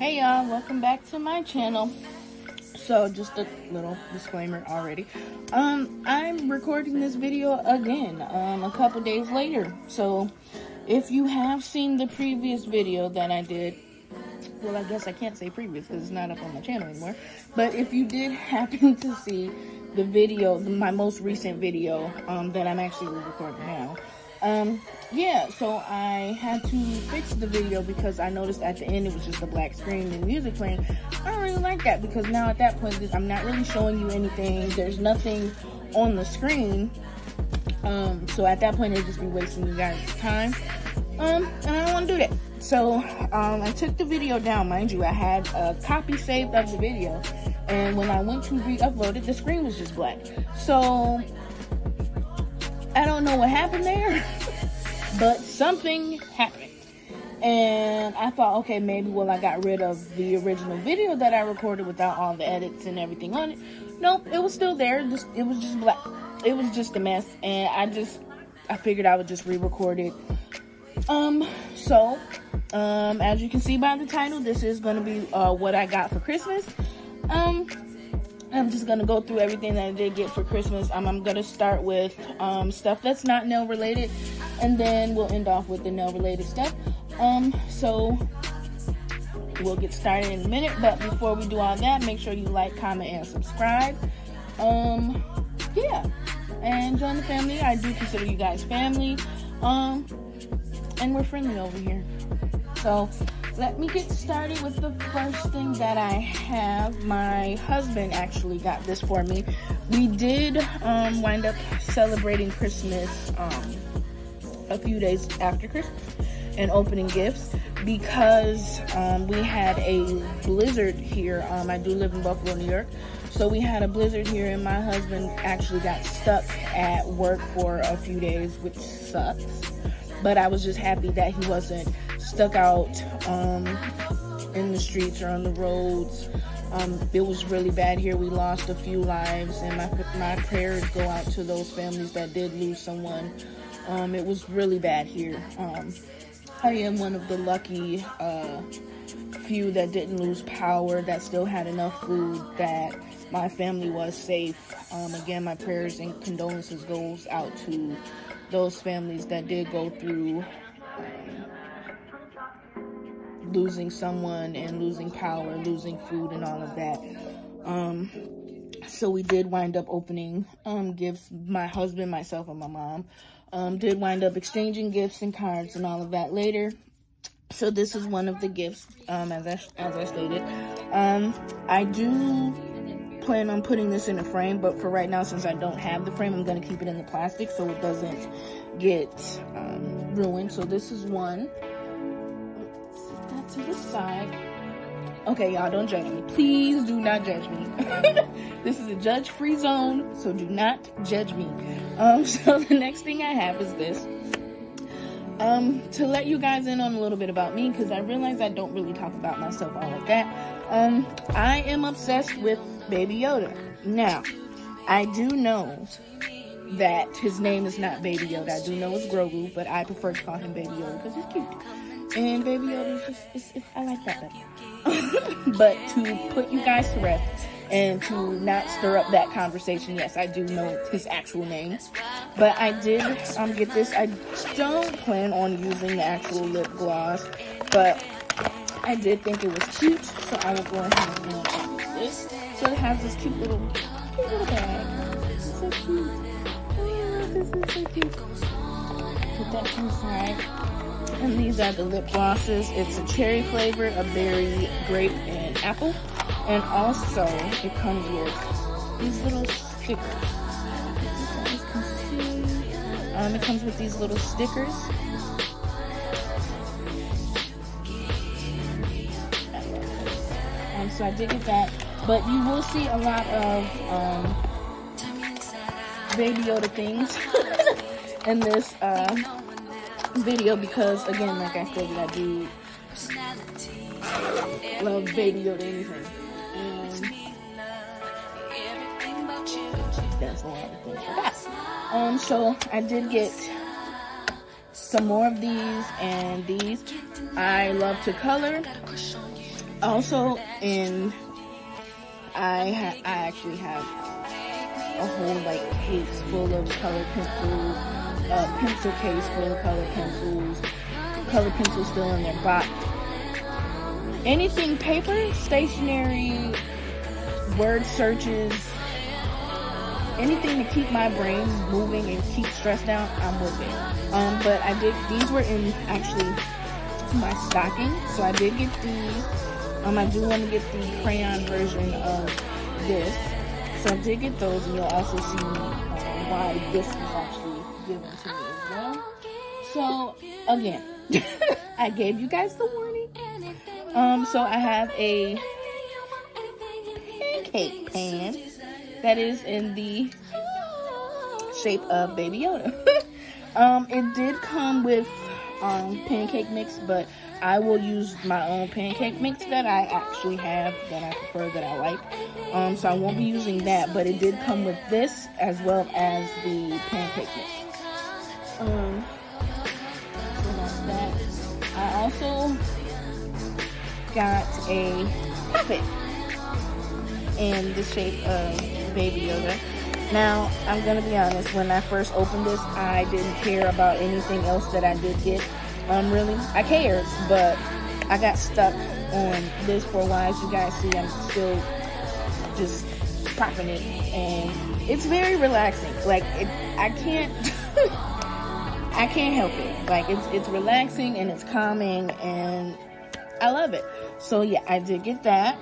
Hey y'all, welcome back to my channel. So just a little disclaimer already. I'm recording this video again a couple days later. So if you have seen the previous video that I did, well, I guess I can't say previous because it's not up on my channel anymore. But if you did happen to see the video, my most recent video that I'm actually recording now, yeah, so I had to fix the video because I noticed at the end it was just a black screen and music playing. I don't really like that because now at that point I'm not really showing you anything. There's nothing on the screen. So at that point it'd just be wasting you guys' time. And I don't want to do that. So I took the video down. Mind you, I had a copy saved of the video, and when I went to re-upload it, the screen was just black. So I don't know what happened there, but something happened. And I thought, okay, maybe, well, I got rid of the original video that I recorded without all the edits and everything on it. Nope, it was still there. It was just black. It was just a mess. And I figured I would just re-record it. So as you can see by the title, this is going to be what I got for Christmas. I'm just going to go through everything that I did get for Christmas. I'm going to start with stuff that's not nail related, and then we'll end off with the nail related stuff. So we'll get started in a minute, but before we do all that, make sure you like, comment, and subscribe. Yeah, and join the family. I do consider you guys family, and we're friendly over here. So let me get started with the first thing that I have. My husband actually got this for me. We did wind up celebrating Christmas a few days after Christmas and opening gifts because we had a blizzard here. I do live in Buffalo, New York. So we had a blizzard here, and my husband actually got stuck at work for a few days, which sucks. But I was just happy that he wasn't stuck out in the streets or on the roads. It was really bad here. We lost a few lives, and my prayers go out to those families that did lose someone. It was really bad here. I am one of the lucky few that didn't lose power, that still had enough food, that my family was safe. Again, my prayers and condolences goes out to those families that did go through losing someone and losing power, losing food, and all of that. So we did wind up opening gifts. My husband, myself, and my mom did wind up exchanging gifts and cards and all of that later. So this is one of the gifts, as I stated. I do plan on putting this in a frame, but for right now, since I don't have the frame, I'm going to keep it in the plastic so it doesn't get ruined. So this is one. To the side. Okay, y'all, don't judge me. Please do not judge me. This is a judge-free zone, so do not judge me. So the next thing I have is this. To let you guys in on a little bit about me, because I realize I don't really talk about myself all like that. I am obsessed with Baby Yoda. Now, I do know that his name is not Baby Yoda. I do know it's Grogu, but I prefer to call him Baby Yoda because he's cute. And Baby Yoda, I like that better. But to put you guys to rest and to not stir up that conversation, yes, I do know his actual name. But I did get this. I don't plan on using the actual lip gloss, but I did think it was cute, so I will go ahead and use this. So it has this cute little bag. This is so cute. Oh, yeah, this is so cute. Put that to the side. And these are the lip glosses. It's a cherry flavor, a berry, grape, and apple. And also, it comes with these little stickers. It comes with these little stickers. So I did get that. But you will see a lot of Baby Yoda things in this video because, again, like I said, I do love Baby Yoda anything. That's a lot of things for that. So I did get some more of these and these. I love to color. Also, and I actually have a whole like case full of colored pencils, a pencil case full of colored pencils still in their box. Anything paper, stationery, word searches, anything to keep my brain moving and keep stressed out, I'm with it. But I did, these were in actually my stocking, so I did get these. I do want to get the crayon version of this, so I did get those, and you'll also see why this was actually given to me as well. So again, I gave you guys the warning. So I have a pancake pan that is in the shape of Baby Yoda. It did come with pancake mix, but I will use my own pancake mix that I actually have, that I prefer, that I like. So I won't be using that, but it did come with this as well as the pancake mix. I also got a puppet in the shape of Baby Yoda. Now, I'm gonna be honest, when I first opened this, I didn't care about anything else that I did get. Really, I cared, but I got stuck on this for a while. As you guys see, I'm still just popping it, and it's very relaxing. Like, I can't, I can't help it. Like, it's relaxing, and it's calming, and I love it. So yeah, I did get that.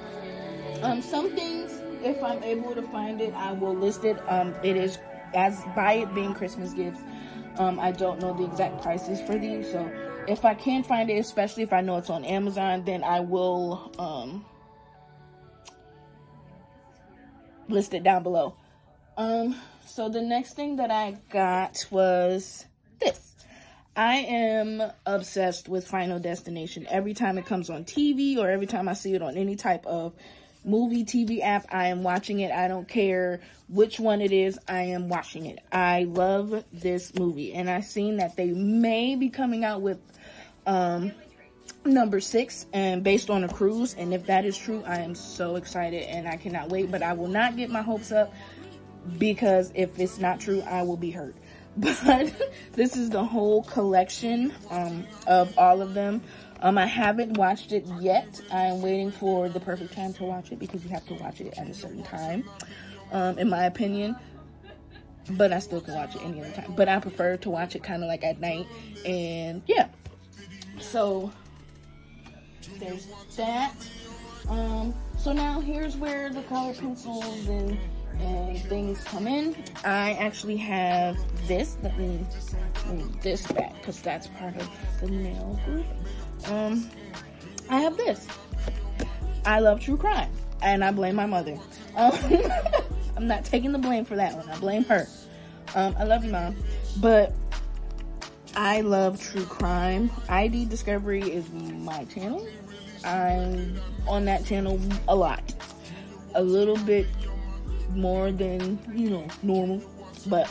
Some things, if I'm able to find it, I will list it. It is, as by it being Christmas gifts, I don't know the exact prices for these, so if I can find it, especially if I know it's on Amazon, then I will list it down below. So the next thing that I got was this. I am obsessed with Final Destination. Every time it comes on TV or every time I see it on any type of movie, TV app, I am watching it. I don't care which one it is, I am watching it. I love this movie, and I've seen that they may be coming out with number 6, and based on a cruise, and if that is true, I am so excited and I cannot wait. But I will not get my hopes up, because if it's not true, I will be hurt. But this is the whole collection of all of them. I haven't watched it yet. I'm waiting for the perfect time to watch it, because you have to watch it at a certain time, in my opinion. But I still can watch it any other time. But I prefer to watch it kind of like at night. And yeah. So there's that. So now here's where the color pencils and things come in. I actually have this. Let me move this back, because that's part of the nail group. I have this. I love true crime, and I blame my mother. I'm not taking the blame for that one. I blame her. I love you, Mom, but I love true crime. ID Discovery is my channel. I'm on that channel a lot, a little bit more than, you know, normal, but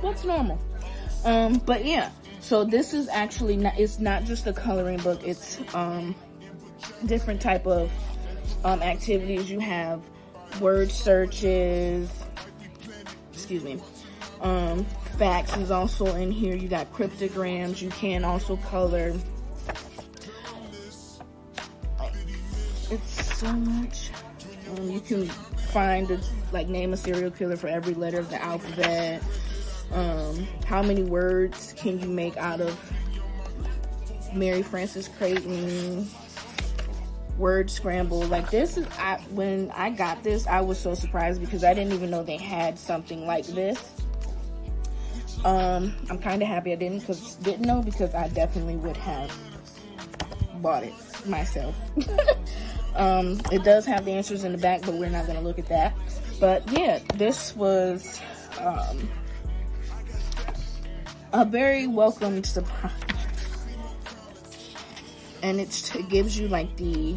what's normal? But yeah, so this is actually not, it's not just a coloring book, it's different type of activities. You have word searches, excuse me, facts is also in here. You got cryptograms. You can also color. It's so much. You can find a, like, name a serial killer for every letter of the alphabet. How many words can you make out of Mary Frances Creighton? Word scramble. Like, this is, when I got this, I was so surprised, because I didn't even know they had something like this. I'm kind of happy I didn't know, because I definitely would have bought it myself. It does have the answers in the back, but we're not going to look at that. But yeah, this was a very welcome surprise, and it gives you like the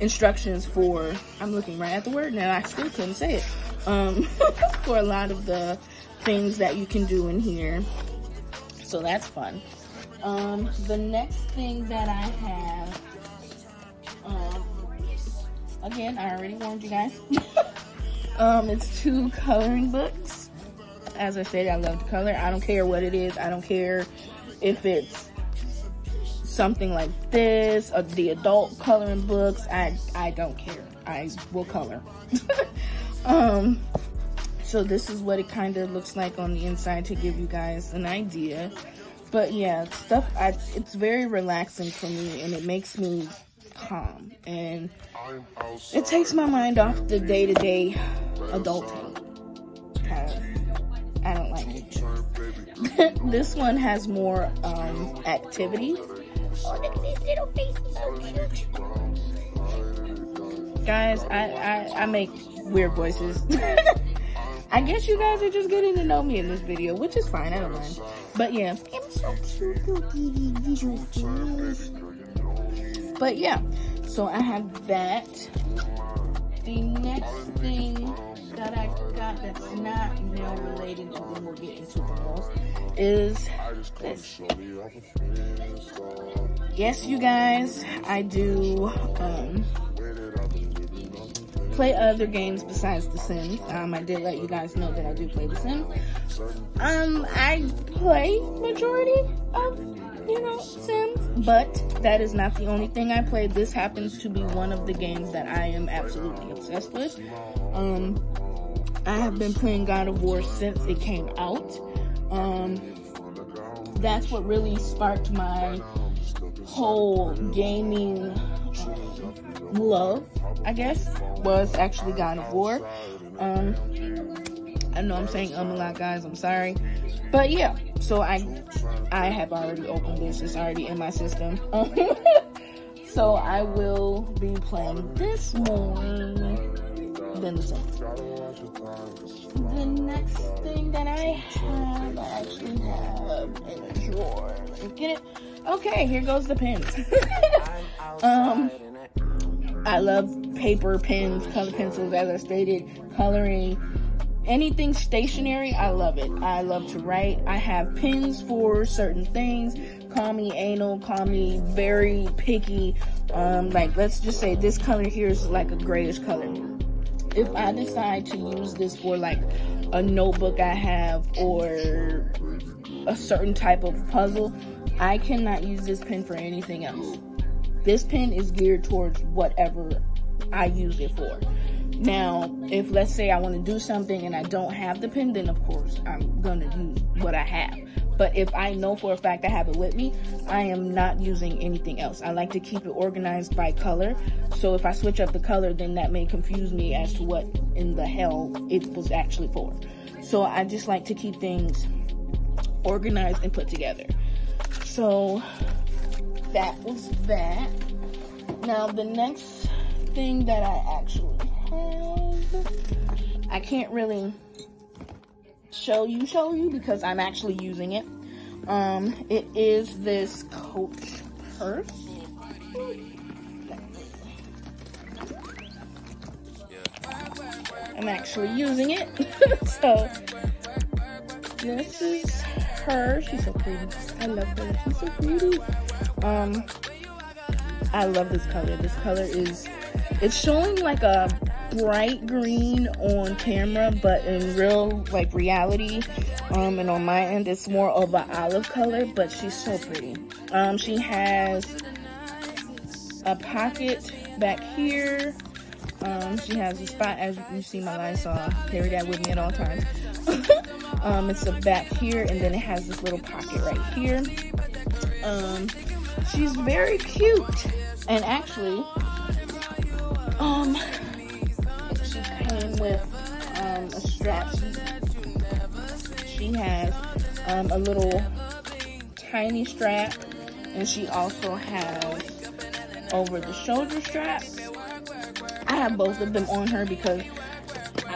instructions for, I'm looking right at the word now, I still couldn't say it, for a lot of the things that you can do in here, so that's fun. The next thing that I have, again, I already warned you guys. It's 2 coloring books. As I said, I love to color. I don't care what it is. I don't care if it's something like this, or the adult coloring books. I don't care. I will color. So this is what it kind of looks like on the inside to give you guys an idea. But yeah, stuff, it's very relaxing for me, and it makes me calm, and it takes my mind off the day-to-day adulting. I don't like it. This one has more activities. Oh, look at these little faces. Oh, guys, I make weird voices. I guess you guys are just getting to know me in this video, which is fine. I don't mind. But yeah. But yeah, so I have that. The next thing that I got that's not nail related, to when we'll get into the most, is this. Yes, you guys, I do play other games besides The Sims. I did let you guys know that I do play The Sims. I play majority of Sims, but that is not the only thing I play. This happens to be one of the games that I am absolutely obsessed with. I have been playing God of War since it came out. That's what really sparked my whole gaming love, I guess, was actually God of War. I know I'm saying a lot, guys, I'm sorry. But yeah, so I have already opened this. It's already in my system. So I will be playing this more than the same. The next thing that I actually have in a drawer. Get it? Okay, here goes the pens. I love paper, pens, color pencils, as I stated, coloring. Anything stationary, I love it. I love to write. I have pens for certain things. Call me anal, call me very picky. Like, let's just say this color here is like a grayish color. If I decide to use this for like a notebook I have or a certain type of puzzle, I cannot use this pen for anything else. This pen is geared towards whatever I use it for. Now, if let's say I want to do something and I don't have the pen, then of course I'm going to use what I have. But if I know for a fact I have it with me, I am not using anything else. I like to keep it organized by color. So if I switch up the color, then that may confuse me as to what in the hell it was actually for. So I just like to keep things organized and put together. So that was that. Now, the next thing that I actually, I can't really show you because I'm actually using it. It is this Coach purse. I'm actually using it. So this is her. She's so pretty. I love her. She's so pretty. I love this color. This color is, it's showing like a bright green on camera, but in real, like, reality, and on my end, it's more of an olive color. But she's so pretty. She has a pocket back here. She has a spot, as you can see my Lysol, carry that with me at all times. It's a back here, and then it has this little pocket right here. She's very cute, and actually, came with a strap. She has a little tiny strap, and she also has over the shoulder straps. I have both of them on her because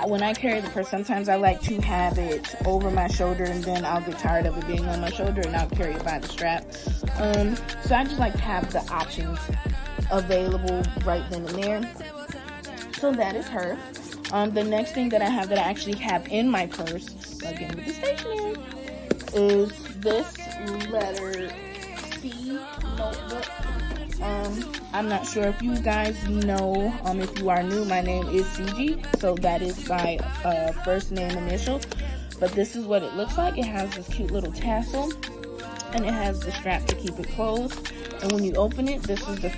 when I carry the purse, sometimes I like to have it over my shoulder, and then I'll get tired of it being on my shoulder, and I'll carry it by the strap. So I just like to have the options available right then and there. So that is her. The next thing that I have that I actually have in my purse, again with the stationery, is this letter I'm not sure if you guys know, if you are new, my name is CG, so that is my first name initial. But this is what it looks like. It has this cute little tassel, and it has the strap to keep it closed. And when you open it, this is the,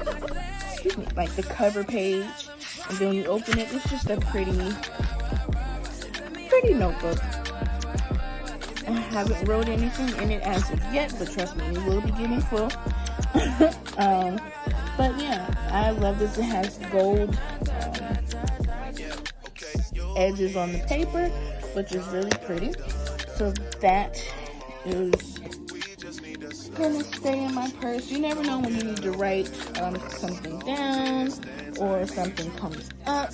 excuse me, like the cover page. And then when you open it, it's just a pretty notebook. I haven't wrote anything in it as of yet, but trust me, it will be getting full. But yeah, I love this. It has gold edges on the paper, which is really pretty. So that is gonna stay in my purse. You never know when you need to write something down or something comes up.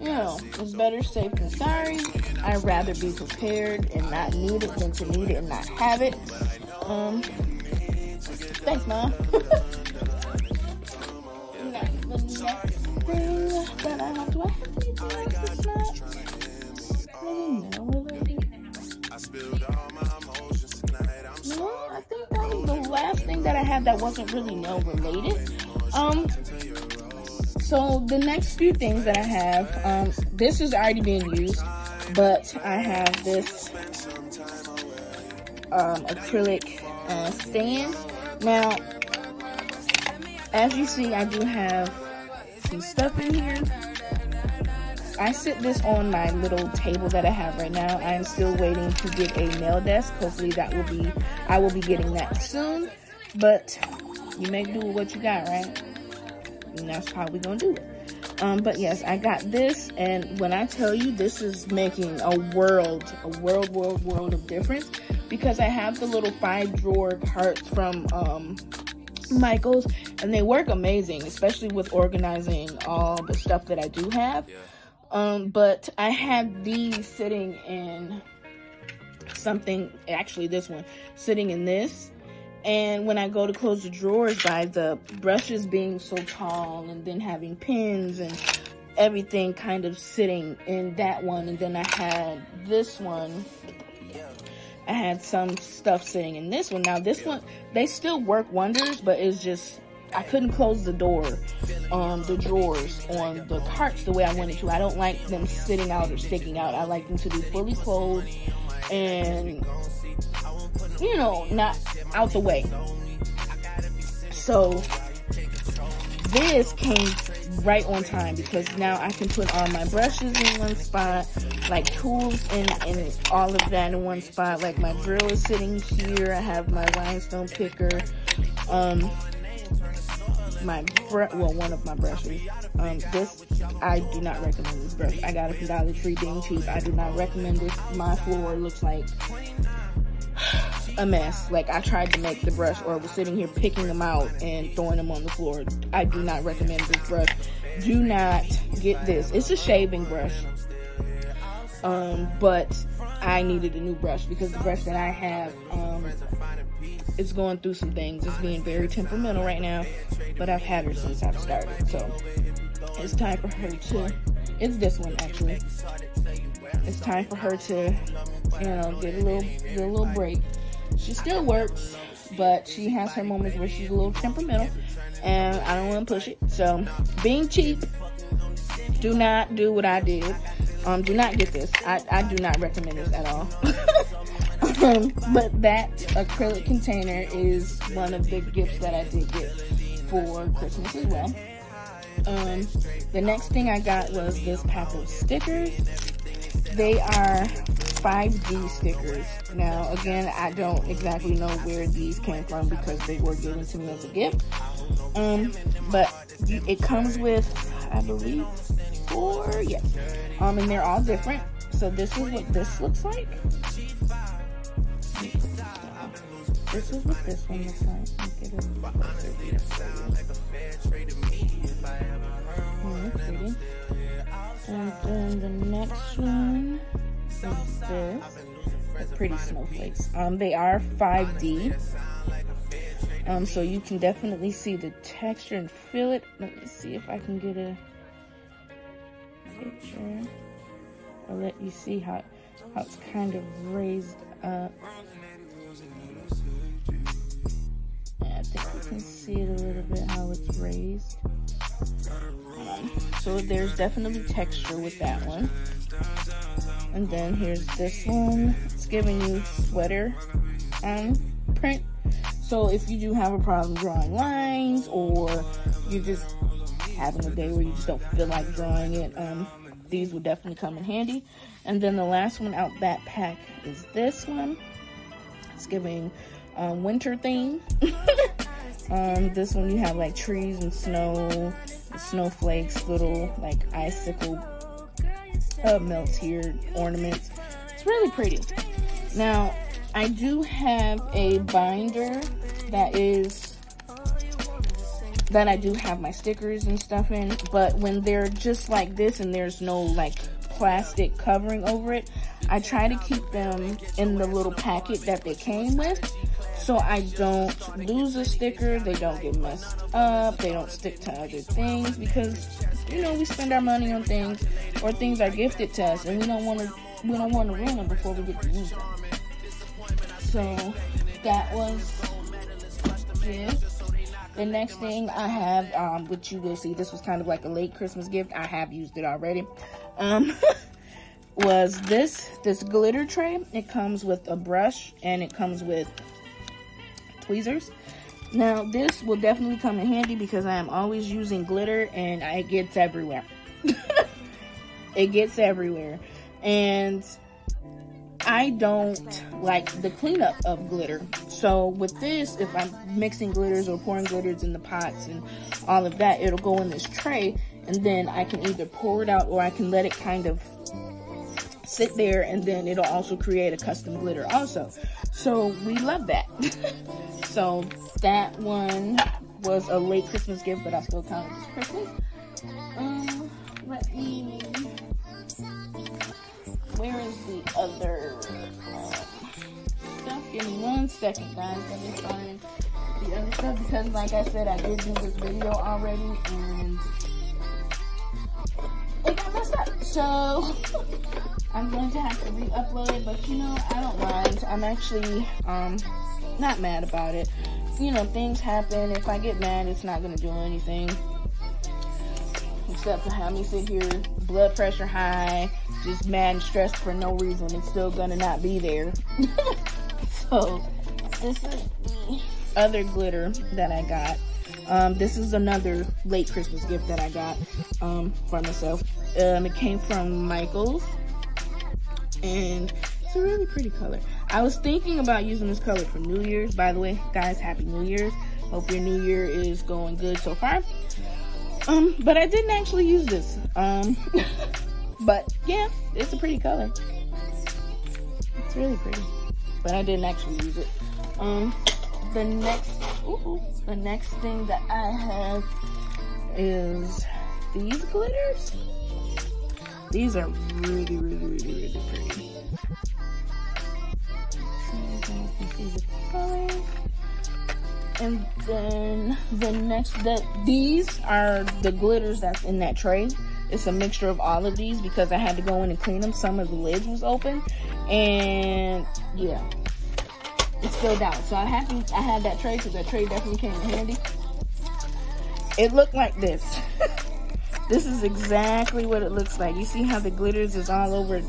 You know, it's better safe than sorry. I'd rather be prepared and not need it than to need it and not have it. Thanks, Mom. The next thing that I have to I think that was the last thing that I had that wasn't really nail related. So the next few things that I have, this is already being used, but I have this acrylic stand. Now, as you see, I do have some stuff in here. I sit this on my little table that I have right now. I am still waiting to get a nail desk. Hopefully that will be, I will be getting that soon. But you make do with what you got, right? And that's how we gonna do it. But yes, I got this, and when I tell you, this is making a world of difference, because I have the little 5-drawer carts from Michael's, and they work amazing, especially with organizing all the stuff that I do have. But I had these sitting in something, actually this one, sitting in this. And when I go to close the drawers, by the brushes being so tall and then having pins and everything kind of sitting in that one. And then I had this one. I had some stuff sitting in this one. Now this one, they still work wonders, but it's just, I couldn't close the door on the drawers on the carts the way I wanted to. I don't like them sitting out or sticking out. I like them to be fully closed and, you know, not out the way. So this came right on time, because now I can put all my brushes in one spot, like tools and all of that in one spot. Like my drill is sitting here. I have my rhinestone picker. One of my brushes. This I do not recommend. This brush I got it from Dollar Tree, being cheap. I do not recommend this. My floor looks like a mess. Like I tried to make the brush, or was sitting here picking them out and throwing them on the floor. I do not recommend this brush. Do not get this. It's a shaving brush. But I needed a new brush, because the brush that I have it's going through some things. It's being very temperamental right now, but I've had her since I've started, so it's time for her to, it's this one actually, it's time for her to, you know, get a little break. She still works, but she has her moments where she's a little temperamental, and I don't want to push it. So being cheap, do not do what I did. Do not get this. I do not recommend this at all. But that acrylic container is one of the gifts that I did get for Christmas as well. The next thing I got was this pack of stickers. They are 5D stickers. Now, again, I don't exactly know where these came from, because they were given to me as a gift. But it comes with, I believe, 4, yes. And they're all different. So this is what this looks like. This is what this one looks like. And then the next one is this. They're pretty snowflakes. They are 5D. So you can definitely see the texture and feel it. Let me see if I can get a picture. I'll let you see how it's kind of raised up. I think you can see it a little bit, how it it's raised. So there's definitely texture with that one. And then here's this one. It's giving you sweater print. So if you do have a problem drawing lines, or you're just having a day where you just don't feel like drawing it, these will definitely come in handy. And then the last one out that pack is this one. It's giving winter theme. This one you have like trees and snow, snowflakes, little like icicle melts here, ornaments. It's really pretty. Now, I do have a binder that I do have my stickers and stuff in, but when they're just like this and there's no like plastic covering over it, I try to keep them in the little packet that they came with, so I don't lose a sticker, they don't get messed up, they don't stick to other things, because, you know, we spend our money on things, or things are gifted to us, and we don't want to ruin them before we get to use them. So that was this. The next thing I have, which you will see, this was kind of like a late Christmas gift. I have used it already. Was this glitter tray. It comes with a brush and it comes with tweezers. Now this will definitely come in handy because I am always using glitter and it gets everywhere. It gets everywhere. And I don't like the cleanup of glitter. So with this, if I'm mixing glitters or pouring glitters in the pots and all of that, it'll go in this tray, and then I can either pour it out or I can let it kind of sit there, and then it'll also create a custom glitter also. So we love that. So that one was a late Christmas gift, but I still count it as Christmas. Let me... Where is the other stuff? Give me 1 second, guys. Let me find the other stuff, because like I said, I did do this video already and it got messed up. So I'm going to have to re-upload it, but you know, I don't mind. I'm actually not mad about it. You know, things happen. If I get mad, it's not going to do anything. Except for how me sit here, blood pressure high, just mad and stressed for no reason. It's still gonna not be there. So this is the other glitter that I got. This is another late Christmas gift that I got for myself. It came from Michael's, and it's a really pretty color. I was thinking about using this color for New Year's. By the way, guys, Happy New Year's. Hope your New Year is going good so far. But I didn't actually use this. But yeah, it's a pretty color. It's really pretty. But I didn't actually use it. The next thing that I have is these glitters. These are really, really, really, really pretty. And then the next, these are the glitters that's in that tray. It's a mixture of all of these because I had to go in and clean them. Some of the lids was open, and yeah, it's filled out. So I had that tray because that tray definitely came in handy. It looked like this. This is exactly what it looks like. You see how the glitters is all over?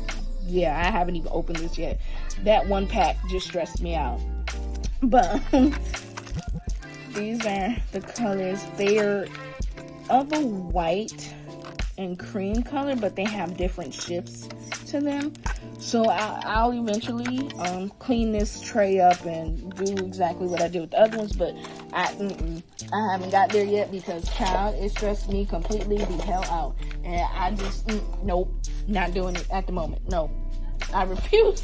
Yeah, I haven't even opened this yet. That one pack just stressed me out. But... These are the colors. They are of a white and cream color, but they have different shifts to them. So I'll eventually clean this tray up and do exactly what I did with the other ones, but I haven't got there yet because, child, it stressed me completely the hell out. And I just, nope, not doing it at the moment. No, I refuse.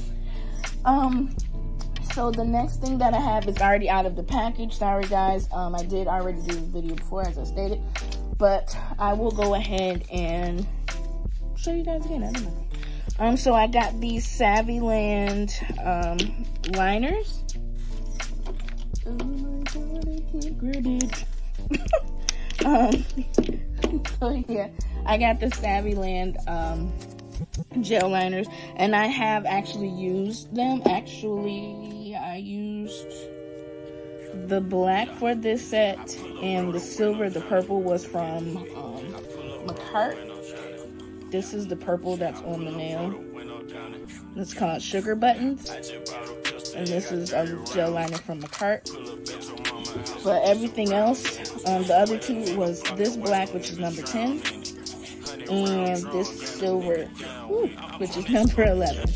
So the next thing that I have is already out of the package. Sorry, guys. I did already do this video before, as I stated. But I will go ahead and show you guys again. I don't know. So I got these Saviland liners. Oh my God, I can't grip it. So yeah, I got the Saviland gel liners, and I have actually used them. Actually, I used The black for this set and the silver, the purple was from McCart. This is the purple that's on the nail. It's called Sugar Buttons. And this is a gel liner from McCart. But everything else, the other two was this black, which is number 10. And this silver, which is number 11.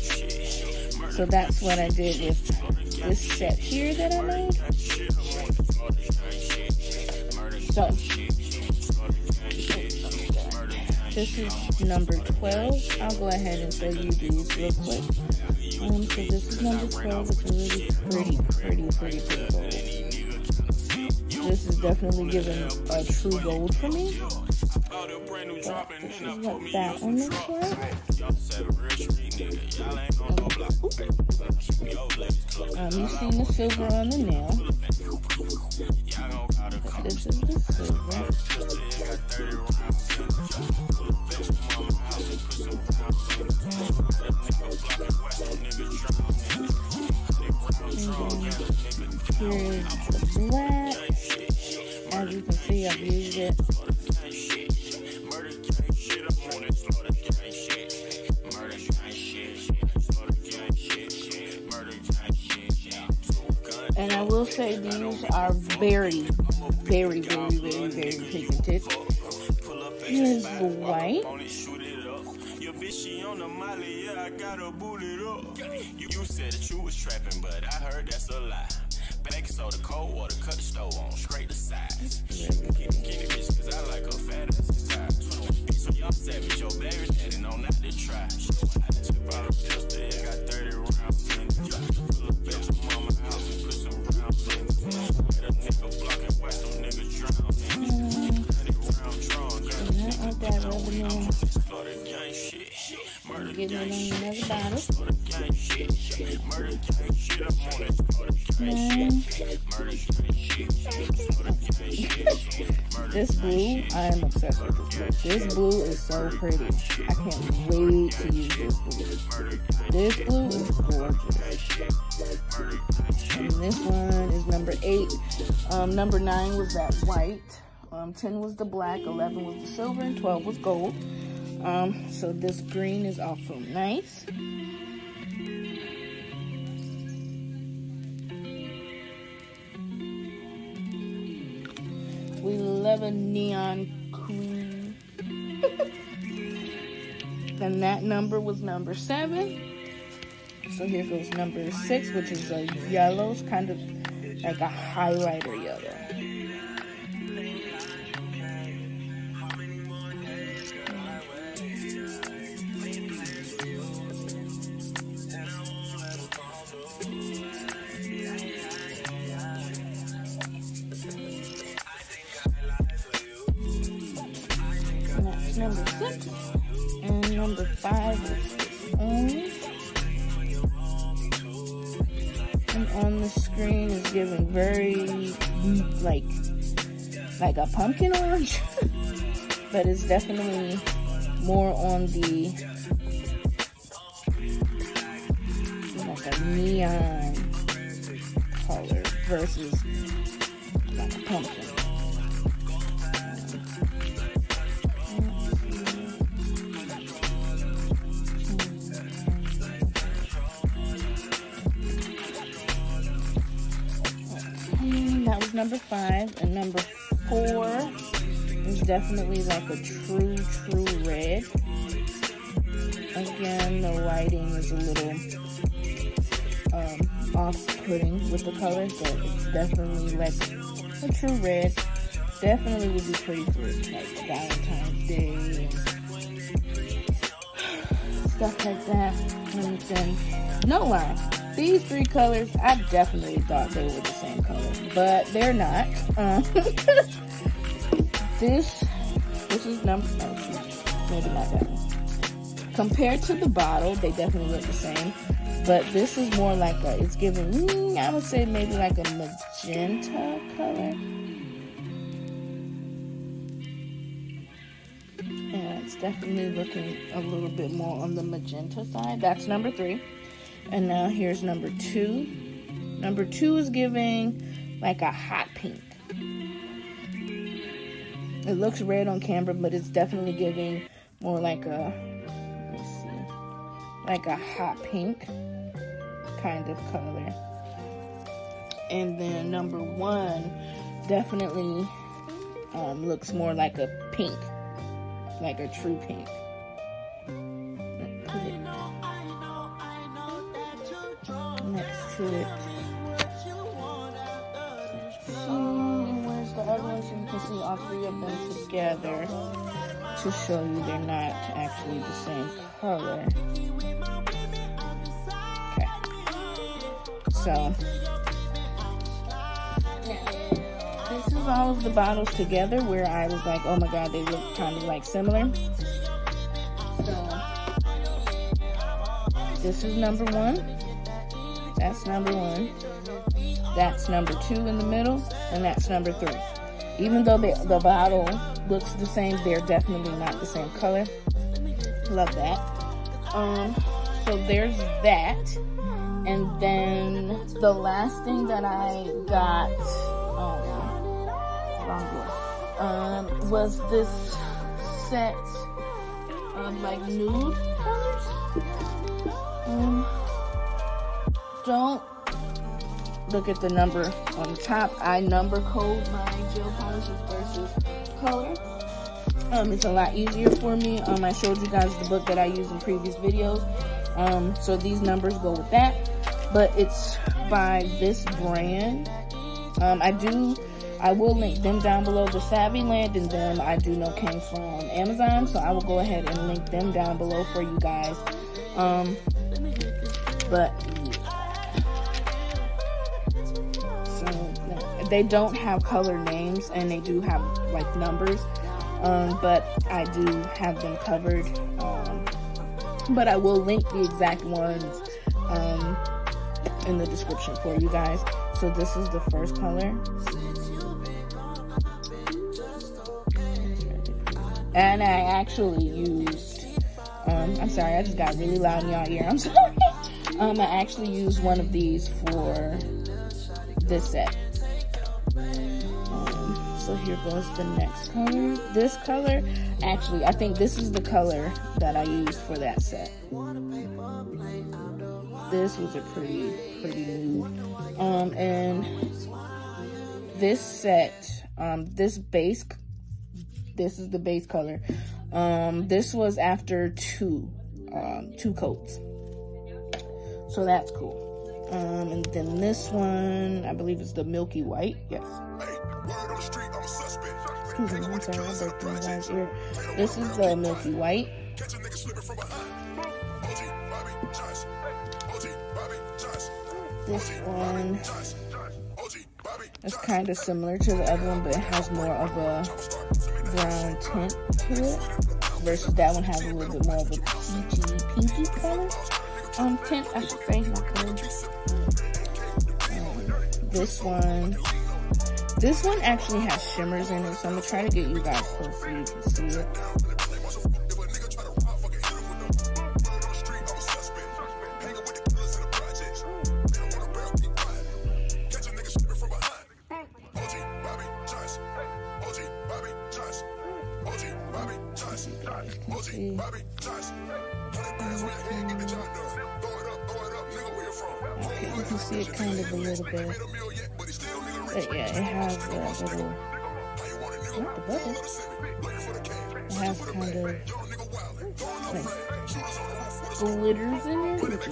So that's what I did with this set here that I made. So, this is number 12. I'll go ahead and show you these real quick. So this is number 12. It's really pretty gold. This is definitely giving a true gold for me. But this is what that one looks like. You've seen the silver on the nail. But this is the silver. Here's the black. As you can see, I've used it. And I will say these are very pigmented. Here's the white. I got a booted up. You said that you was trapping, but I heard that's a lie. Baking soda, cold water, cut the stove on, scrape the sides. Keep it bitch, cause I like a fat ass guy. So y'all savage, your baby daddy know not to try. I just bought a pistol, I got 30 rounds in it. Pull up at your mama's house and put some rounds in it. Let a nigga block and watch them niggas drown in it. 30 rounds drawn, getting it on another bottle. This blue, I am obsessed with this blue. This blue is so pretty. I can't wait to use this blue. This blue is gorgeous. And this one is number 8. Number 9 was that white. 10 was the black. 11 was the silver. And 12 was gold. So this green is also nice. We love a neon queen. And that number was number 7. So here goes number 6, which is a yellow. It's kind of like a highlighter yellow. Number 6 and number 5 is orange. And on the screen is giving very like a pumpkin orange, but it's definitely more on the like a neon color versus like a pumpkin. Number 5 and number 4 is definitely like a true red. Again, the lighting is a little off-putting with the color, so it's definitely like a true red. Definitely would be pretty for like Valentine's Day and stuff like that. And then, no lie, these 3 colors, I definitely thought they were the same color, but they're not. This is number, maybe not that one. Compared to the bottle, they definitely look the same, but this is more like a, it's giving, I would say maybe like a magenta color. Yeah, it's definitely looking a little bit more on the magenta side. That's number 3. And now here's number 2. Number 2 is giving like a hot pink. It looks red on camera, but it's definitely giving more like a, let me see, like a hot pink kind of color. And then number one definitely looks more like a pink, like a true pink. Next to it. Where's the other one? So you can see all three of them together to show you they're not actually the same color. Okay. So this is all of the bottles together where I was like, oh my god, they look kind of like similar. So this is number one. That's number one. That's number two in the middle, and that's number three. Even though the bottle looks the same, they're definitely not the same color. Love that. So there's that. And then the last thing that I got was this set of like nude colors. Don't look at the number on the top. I number code my gel polishes versus color. It's a lot easier for me. I showed you guys the book that I used in previous videos. So these numbers go with that. But it's by this brand. I will link them down below. The Saviland and them I do know came from Amazon. So I will go ahead and link them down below for you guys. But they don't have color names, and they do have like numbers, but I do have them covered. But I will link the exact ones in the description for you guys. So this is the first color. And I actually used, I'm sorry, I just got really loud in y'all ear, I'm sorry. I actually used one of these for this set. So here goes the next color. This color, actually, I think this is the color that I used for that set. This was a pretty nude. And this set, this is the base color. This was after two coats. So that's cool. And then this one, I believe it's the milky white. Yes. Excuse me, I'm sorry, I'm breaking my eyes here. This is the milky white. This one is kind of similar to the other one, but it has more of a brown tint to it. Versus that one has a little bit more of a pinky color. Tint, I should say, my colors. This one actually has shimmers in it, so I'm gonna try to get you guys close so you can see it. Okay, you can see it kind of a little bit. But yeah, it has a little, not the bubble, it has kind of like glitters in it, which is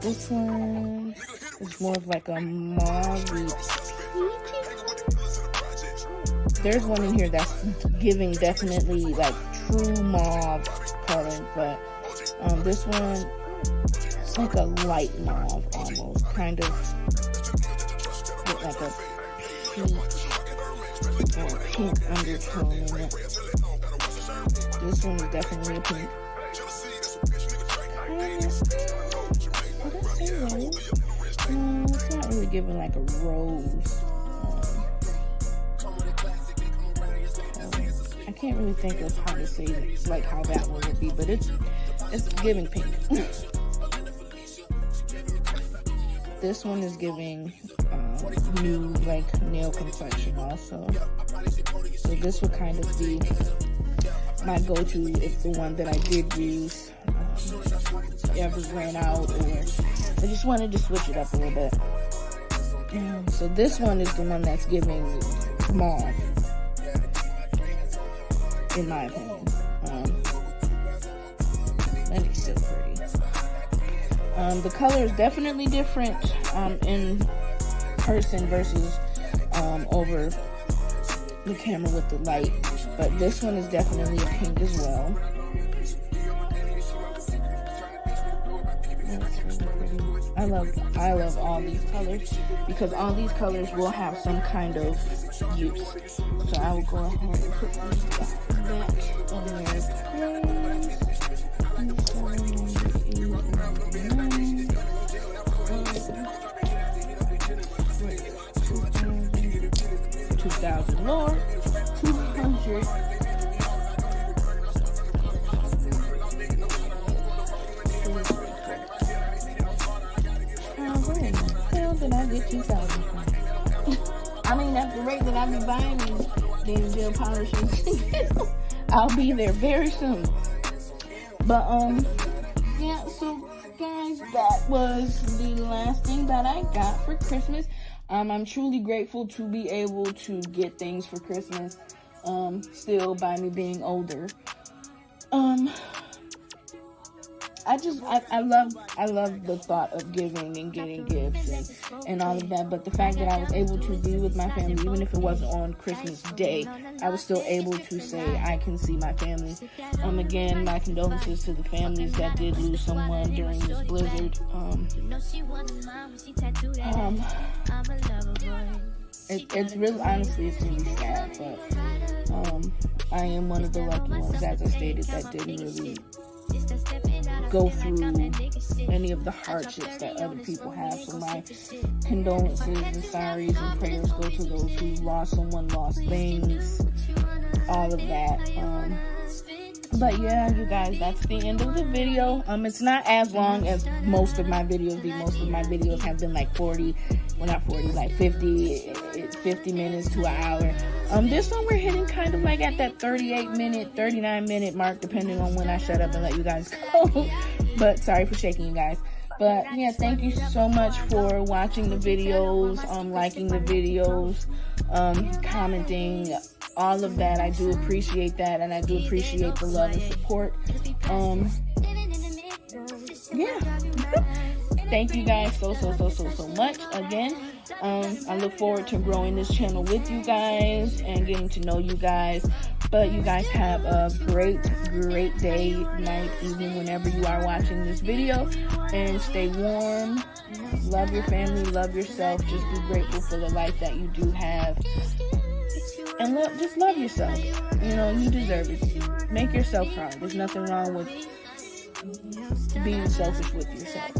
cool. This one is more of like a mauve peachy. There's one in here that's giving definitely like true mauve color, but this one is like a light mauve almost, kind of. Like a pink undertone in it. This one is definitely a pink. It's not really giving like a rose. I can't really think of how to say it, like how that one would be, but it's giving pink. this one is giving new, like, nail complexion also. So this would kind of be my go-to if the one that I did use ever ran out, or I just wanted to switch it up a little bit. So this one is the one that's giving mauve, in my opinion. And it's still pretty. The color is definitely different in person versus over the camera with the light, but this one is definitely a pink as well. I love all these colors, because all these colors will have some kind of use. So I will go ahead and put these back in their place. And 2,000 more. 200. I get 2,000. I mean, at the rate that I be buying these gel polishes, I'll be there very soon. But yeah. So guys, that was the last thing that I got for Christmas. I'm truly grateful to be able to get things for Christmas. Still, by me being older. I love the thought of giving and getting gifts and all of that, but the fact that I was able to be with my family, even if it wasn't on Christmas Day, I was still able to say I can see my family. Again, my condolences to the families that did lose someone during this blizzard. It's really, honestly, it's really sad, but I am one of the lucky ones, as I stated, that didn't really go through any of the hardships that other people have. So my condolences and sorries and prayers go to those who lost someone, lost things, all of that. But yeah, you guys, that's the end of the video. It's not as long as most of my videos be. Most of my videos have been like 40, well, not 40, like 50 minutes to an hour. This one we're hitting kind of like at that 38 minute, 39 minute mark, depending on when I shut up and let you guys go. But sorry for shaking you guys. But yeah, thank you so much for watching the videos, liking the videos, commenting, all of that. I do appreciate that, and I do appreciate the love and support. Yeah. Thank you guys so much again. I look forward to growing this channel with you guys and getting to know you guys. But you guys have a great day, night, evening, whenever you are watching this video. And stay warm. Love your family. Love yourself. Just be grateful for the life that you do have. And just love yourself. You know, you deserve it. Make yourself proud. There's nothing wrong with being selfish with yourself.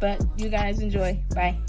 But you guys enjoy. Bye.